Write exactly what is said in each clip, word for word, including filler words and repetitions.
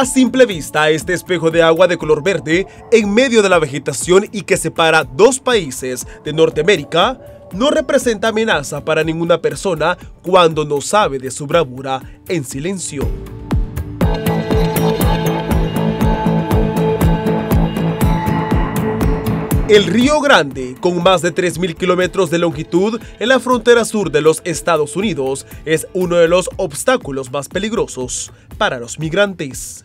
A simple vista, este espejo de agua de color verde en medio de la vegetación y que separa dos países de Norteamérica no representa amenaza para ninguna persona cuando no sabe de su bravura en silencio. El Río Grande, con más de tres mil kilómetros de longitud en la frontera sur de los Estados Unidos, es uno de los obstáculos más peligrosos para los migrantes.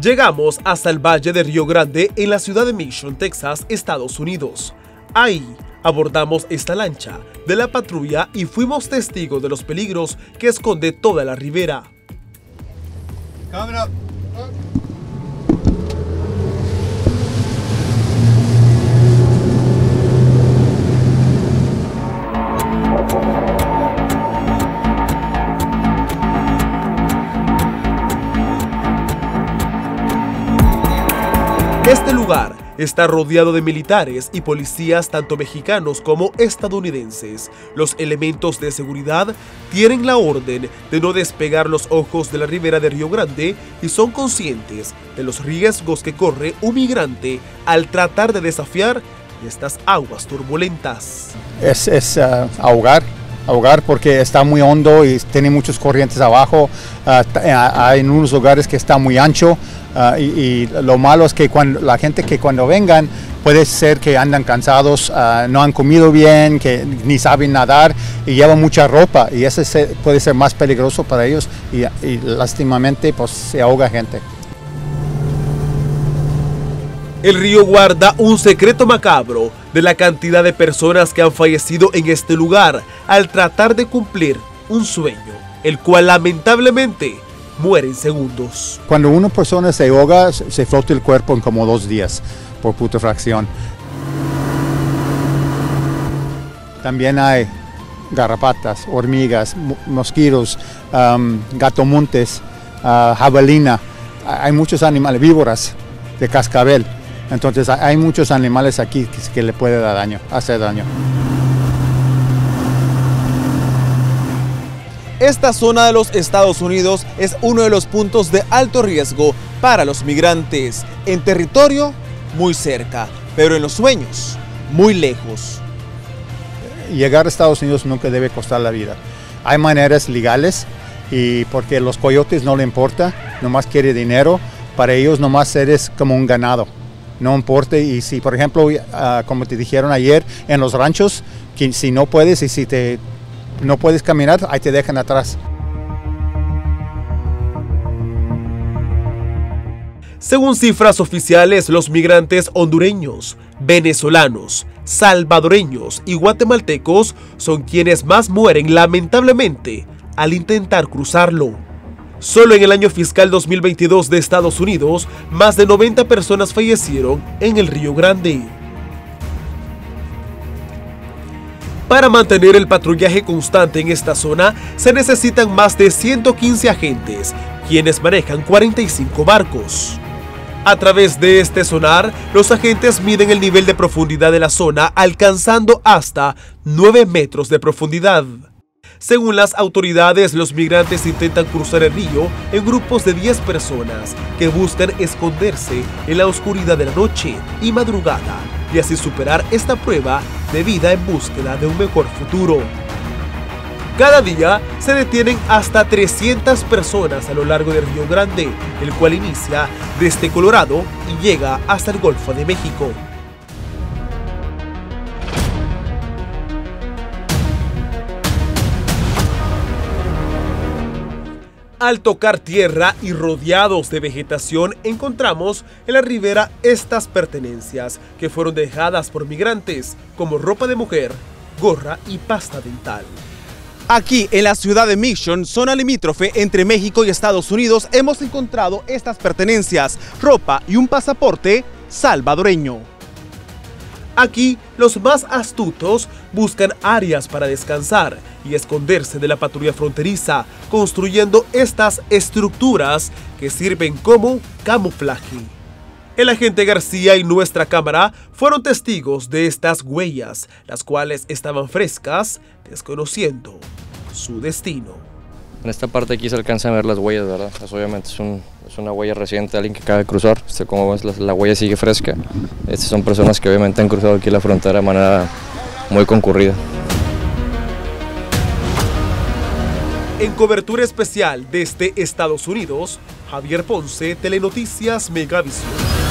Llegamos hasta el Valle de Río Grande en la ciudad de Mission, Texas, Estados Unidos. Ahí abordamos esta lancha de la patrulla y fuimos testigos de los peligros que esconde toda la ribera. Cámara. Este lugar está rodeado de militares y policías tanto mexicanos como estadounidenses. Los elementos de seguridad tienen la orden de no despegar los ojos de la ribera de Río Grande y son conscientes de los riesgos que corre un migrante al tratar de desafiar estas aguas turbulentas. Es, es uh, ahogar, ahogar porque está muy hondo y tiene muchas corrientes abajo. Hay uh, en unos lugares que está muy ancho. Uh, y, y lo malo es que cuando, la gente que cuando vengan puede ser que andan cansados, uh, no han comido bien, que ni saben nadar y llevan mucha ropa y eso se, puede ser más peligroso para ellos y, y lástimamente pues se ahoga gente. El río guarda un secreto macabro de la cantidad de personas que han fallecido en este lugar al tratar de cumplir un sueño, el cual lamentablemente mueren segundos. Cuando una persona se ahoga, se flota el cuerpo en como dos días por putrefacción. También hay garrapatas, hormigas, mosquitos, um, gatomontes, uh, jabalina. Hay muchos animales, víboras de cascabel. Entonces hay muchos animales aquí que, que le puede dar daño, hacer daño. Esta zona de los Estados Unidos es uno de los puntos de alto riesgo para los migrantes, en territorio muy cerca, pero en los sueños muy lejos. Llegar a Estados Unidos nunca debe costar la vida. Hay maneras legales y porque a los coyotes no le importa, nomás quiere dinero, para ellos nomás eres como un ganado. No importa, y si por ejemplo, uh, como te dijeron ayer, en los ranchos, que, si no puedes y si te... no puedes caminar, ahí te dejan atrás. Según cifras oficiales, los migrantes hondureños, venezolanos, salvadoreños y guatemaltecos son quienes más mueren lamentablemente al intentar cruzarlo. Solo en el año fiscal dos mil veintidós de Estados Unidos, más de noventa personas fallecieron en el Río Grande. Para mantener el patrullaje constante en esta zona, se necesitan más de ciento quince agentes, quienes manejan cuarenta y cinco barcos. A través de este sonar, los agentes miden el nivel de profundidad de la zona, alcanzando hasta nueve metros de profundidad. Según las autoridades, los migrantes intentan cruzar el río en grupos de diez personas que buscan esconderse en la oscuridad de la noche y madrugada y así superar esta prueba de vida en búsqueda de un mejor futuro. Cada día se detienen hasta trescientas personas a lo largo del Río Grande, el cual inicia desde Colorado y llega hasta el Golfo de México. Al tocar tierra y rodeados de vegetación, encontramos en la ribera estas pertenencias que fueron dejadas por migrantes, como ropa de mujer, gorra y pasta dental. Aquí, en la ciudad de Mission, zona limítrofe entre México y Estados Unidos, hemos encontrado estas pertenencias, ropa y un pasaporte salvadoreño. Aquí, los más astutos buscan áreas para descansar y esconderse de la patrulla fronteriza, construyendo estas estructuras que sirven como camuflaje. El agente García y nuestra cámara fueron testigos de estas huellas, las cuales estaban frescas, desconociendo su destino. En esta parte aquí se alcanzan a ver las huellas, ¿verdad? Eso obviamente es, un, es una huella reciente, alguien que acaba de cruzar. Este, como ves, la, la huella sigue fresca. Estas son personas que obviamente han cruzado aquí la frontera de manera muy concurrida. En cobertura especial desde Estados Unidos, Javier Ponce, Telenoticias Megavisión.